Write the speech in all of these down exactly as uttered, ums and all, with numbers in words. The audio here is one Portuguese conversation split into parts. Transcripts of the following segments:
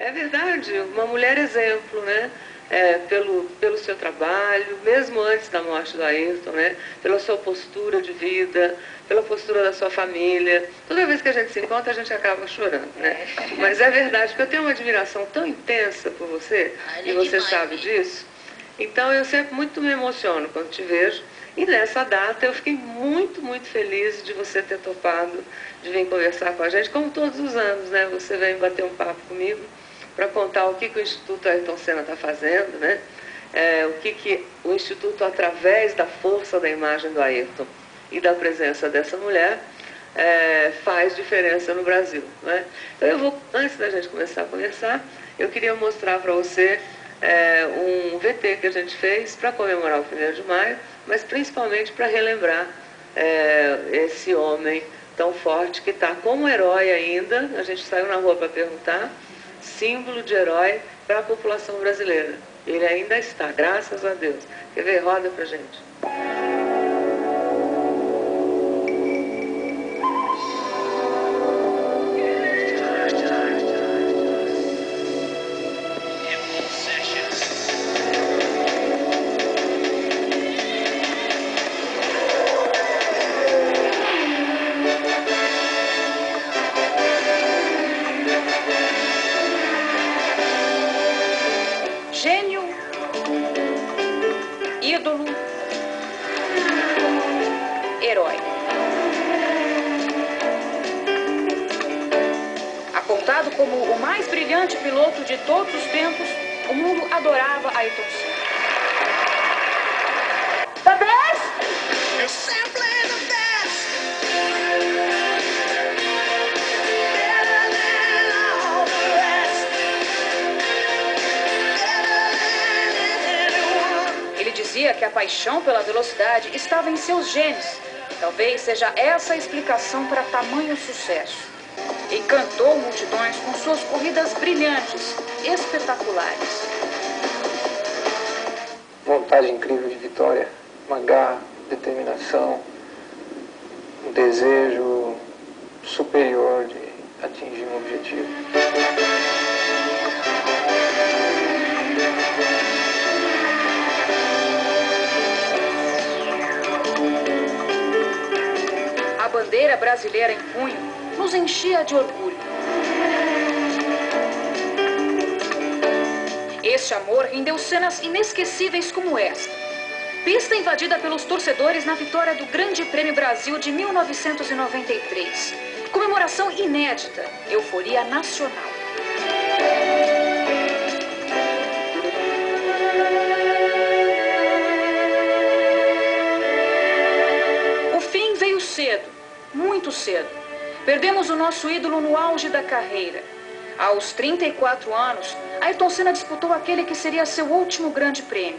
É verdade, uma mulher exemplo, né? É, pelo, pelo seu trabalho, mesmo antes da morte do Ayrton, né? Pela sua postura de vida, pela postura da sua família. Toda vez que a gente se encontra, a gente acaba chorando, né? Mas é verdade, porque eu tenho uma admiração tão intensa por você, e você sabe disso. Então, eu sempre muito me emociono quando te vejo. E nessa data, eu fiquei muito, muito feliz de você ter topado, de vir conversar com a gente, como todos os anos, né? Você vem bater um papo comigo para contar o que, que o Instituto Ayrton Senna está fazendo, né? É, o que, que o Instituto, através da força da imagem do Ayrton e da presença dessa mulher, é, faz diferença no Brasil, né? Então, eu vou, antes da gente começar a conversar, eu queria mostrar para você é, um V T que a gente fez para comemorar o primeiro de maio, mas principalmente para relembrar é, esse homem tão forte que está como herói ainda. A gente saiu na rua para perguntar, símbolo de herói para a população brasileira. Ele ainda está, graças a Deus. Quer ver? Roda para a gente. Como o mais brilhante piloto de todos os tempos, o mundo adorava Ayrton Senna. The best? You're simply the best. Ele dizia que a paixão pela velocidade estava em seus genes. Talvez seja essa a explicação para tamanho sucesso. Encantou multidões com suas corridas brilhantes, espetaculares. Vontade incrível de vitória, uma garra, determinação, um desejo superior de atingir um objetivo. A bandeira brasileira em punho nos enchia de orgulho. Este amor rendeu cenas inesquecíveis como esta. Pista invadida pelos torcedores na vitória do Grande Prêmio Brasil de mil novecentos e noventa e três. Comemoração inédita, euforia nacional. O fim veio cedo, muito cedo. Perdemos o nosso ídolo no auge da carreira. Aos trinta e quatro anos, Ayrton Senna disputou aquele que seria seu último grande prêmio.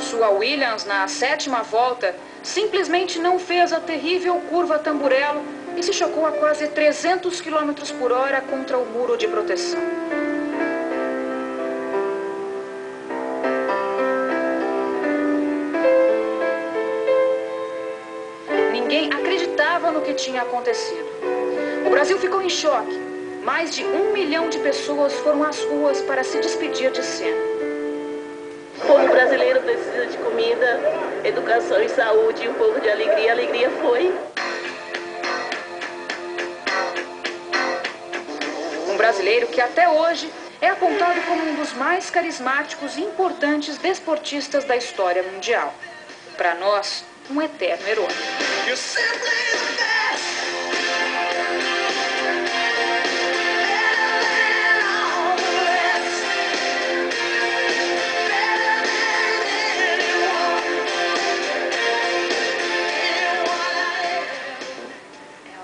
Sua Williams, na sétima volta, simplesmente não fez a terrível curva Tamburello e se chocou a quase trezentos quilômetros por hora contra o muro de proteção. Ninguém acreditava no que tinha acontecido. O Brasil ficou em choque. Mais de um milhão de pessoas foram às ruas para se despedir de Senna. O povo brasileiro precisa de comida, educação e saúde, e um pouco de alegria. A alegria foi. Um brasileiro que até hoje é apontado como um dos mais carismáticos e importantes desportistas da história mundial. Para nós, um eterno herói.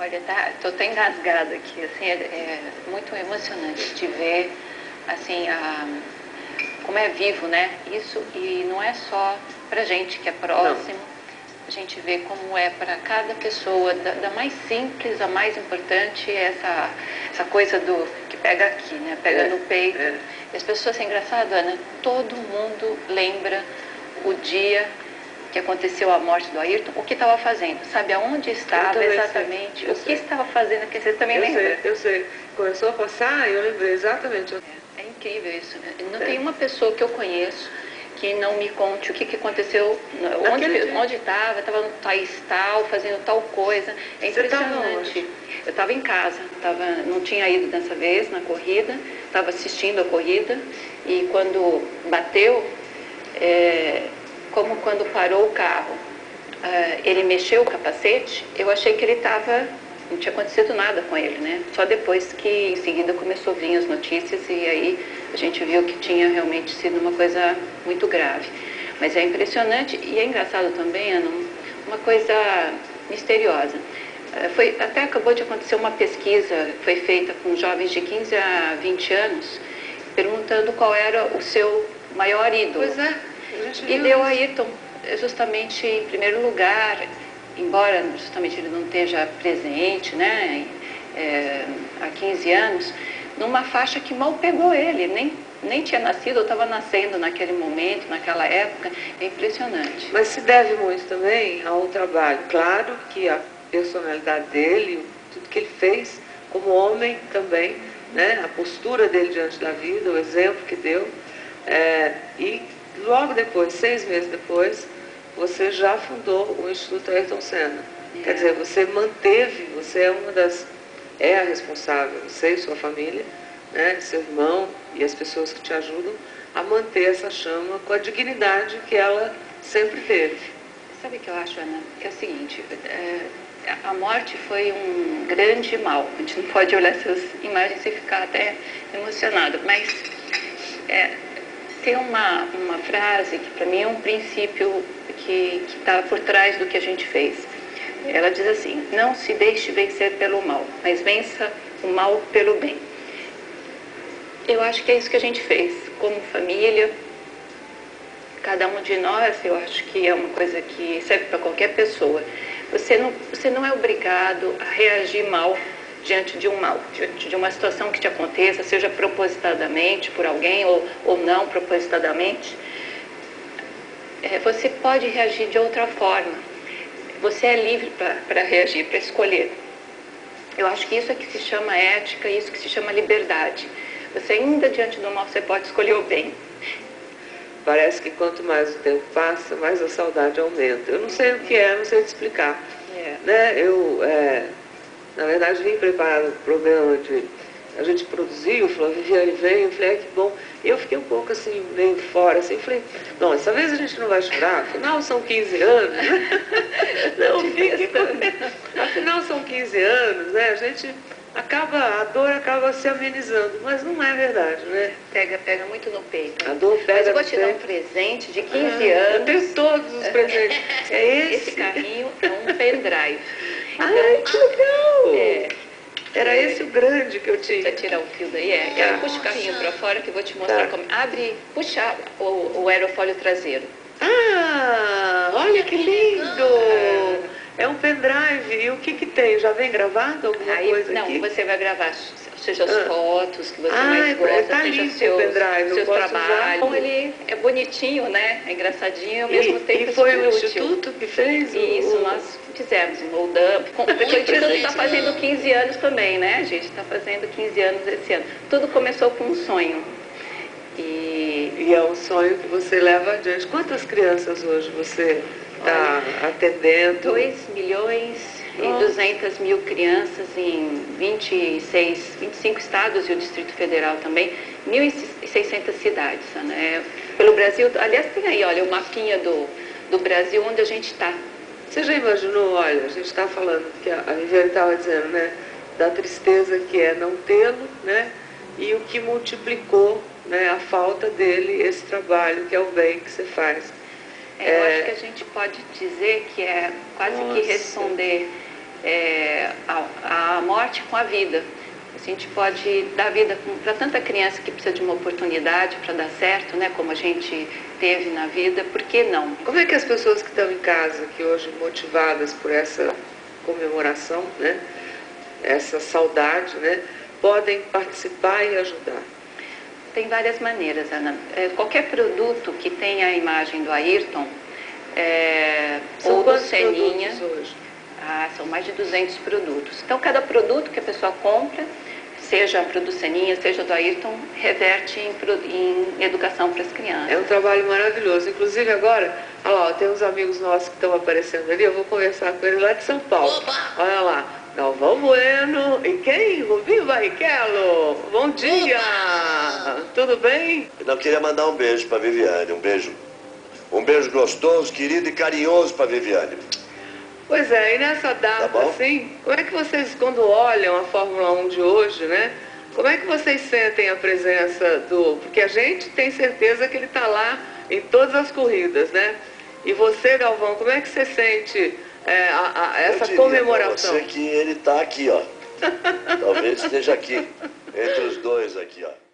Olha, tá, tô até engasgada aqui, assim, é, é muito emocionante de ver, assim, a, como é vivo, né? Isso, e não é só pra gente que é próximo. Não. A gente vê como é para cada pessoa, da, da mais simples, a mais importante, essa, essa coisa do que pega aqui, né? Pega é, no peito. É. E as pessoas, é engraçado, Ana, todo mundo lembra o dia que aconteceu a morte do Ayrton, o que estava fazendo, sabe aonde estava exatamente, o que estava fazendo, que você também lembra. Eu sei, eu sei. Começou a passar e eu lembrei exatamente. É, é incrível isso, né? Não é. Tem uma pessoa que eu conheço que não me conte o que, que aconteceu, onde estava, estava no país tal, fazendo tal coisa. É impressionante. Eu estava em casa, tava, não tinha ido dessa vez na corrida, estava assistindo a corrida e quando bateu, é, como quando parou o carro, uh, ele mexeu o capacete, eu achei que ele estava, não tinha acontecido nada com ele, né? Só depois que em seguida começou a vir as notícias e aí a gente viu que tinha realmente sido uma coisa muito grave. Mas é impressionante e é engraçado também, Ana, uma coisa misteriosa. Uh, foi, até acabou de acontecer uma pesquisa, foi feita com jovens de quinze a vinte anos, perguntando qual era o seu maior ídolo. Pois é. E deu a Ayrton justamente em primeiro lugar, embora justamente ele não esteja presente, né, é, há quinze anos, numa faixa que mal pegou ele, nem, nem tinha nascido, eu estava nascendo naquele momento, naquela época, é impressionante. Mas se deve muito também ao trabalho, claro que a personalidade dele, tudo que ele fez como homem também, né, a postura dele diante da vida, o exemplo que deu, é, e logo depois, seis meses depois, você já fundou o Instituto Ayrton Senna. Yeah. Quer dizer, você manteve, você é uma das... é a responsável, você e sua família, né, seu irmão e as pessoas que te ajudam a manter essa chama com a dignidade que ela sempre teve. Sabe o que eu acho, Ana? Que é o seguinte, é, a morte foi um grande mal. A gente não pode olhar essas imagens e ficar até emocionado, mas... É, tem uma, uma frase que para mim é um princípio que está por trás do que a gente fez. Ela diz assim, não se deixe vencer pelo mal, mas vença o mal pelo bem. Eu acho que é isso que a gente fez, como família, cada um de nós, eu acho que é uma coisa que serve para qualquer pessoa. Você não, você não é obrigado a reagir mal diante de um mal, diante de uma situação que te aconteça, seja propositadamente por alguém ou, ou não propositadamente, é, você pode reagir de outra forma. Você é livre para reagir, para escolher. Eu acho que isso é que se chama ética, isso que se chama liberdade. Você ainda diante do mal, você pode escolher o bem. Parece que quanto mais o tempo passa, mais a saudade aumenta. Eu não sei o que é, não sei te explicar. É. Né? Eu... É... Na verdade, vim preparado para o programa onde a gente produziu, falou, Viviane veio, eu falei, ah, que bom. Eu fiquei um pouco assim, meio fora, assim, falei, não, essa vez a gente não vai chorar, afinal são quinze anos. Não, fique com... Afinal são quinze anos, né, a gente acaba, a dor acaba se amenizando, mas não é verdade, né? Pega, pega muito no peito. A dor pega mas eu vou te dar um presente de quinze ah, anos. Eu tenho todos os presentes. É esse? Esse carrinho é um pendrive. Então, ai, que legal! É, era é, esse o grande que eu tinha. Pra tirar o fio daí, é. Ah, puxa o carrinho pra fora que eu vou te mostrar tá. Como... Abre, puxa o, o aerofólio traseiro. Ah, olha que lindo! Ah. É um pendrive. E o que que tem? Já vem gravado alguma aí, coisa não, aqui? Não, você vai gravar, seja as ah. fotos que você ah, mais gosta, tá seja os seus, pendrive, seus trabalhos. Então, ele é bonitinho, né? É engraçadinho, ao mesmo e, tempo e foi o Instituto que fez? Isso, o... nós... fizemos, moldamos, o Instituto está fazendo quinze anos também, né, gente? Está fazendo quinze anos esse ano. Tudo começou com um sonho. E, e é um sonho que você leva adiante. Quantas crianças hoje você está atendendo? dois milhões e duzentas mil crianças em vinte e seis, vinte e cinco estados e o Distrito Federal também, mil e seiscentas cidades, né? Pelo Brasil, aliás, tem aí, olha, o mapinha do, do Brasil onde a gente está. Você já imaginou, olha, a gente está falando, que a Viviane estava dizendo, né, da tristeza que é não tê-lo, né, e o que multiplicou, né, a falta dele, esse trabalho que é o bem que você faz. É, é... Eu acho que a gente pode dizer que é quase Nossa. que responder é, a, a morte com a vida. A gente pode dar vida para tanta criança que precisa de uma oportunidade para dar certo, né, como a gente teve na vida, por que não? Como é que as pessoas que estão em casa, que hoje motivadas por essa comemoração, né, essa saudade, né, podem participar e ajudar? Tem várias maneiras, Ana. Qualquer produto que tenha a imagem do Ayrton, É, são quantos Senninhas hoje? Ah, são mais de duzentos produtos. Então, cada produto que a pessoa compra, seja para do Senninha, seja do Ayrton, reverte em, em educação para as crianças. É um trabalho maravilhoso. Inclusive agora, olha lá, tem uns amigos nossos que estão aparecendo ali, eu vou conversar com eles lá de São Paulo. Opa! Olha lá, Galvão Bueno e quem? Rubinho Barrichello. Bom dia! Opa! Tudo bem? Eu queria mandar um beijo para Viviane, um beijo, um beijo gostoso, querido e carinhoso para Viviane. Pois é, e nessa data, tá assim, como é que vocês, quando olham a Fórmula um de hoje, né? Como é que vocês sentem a presença do... Porque a gente tem certeza que ele está lá em todas as corridas, né? E você, Galvão, como é que você sente é, a, a, essa comemoração? Eu diria pra você que ele está aqui, ó. Talvez esteja aqui, entre os dois aqui, ó.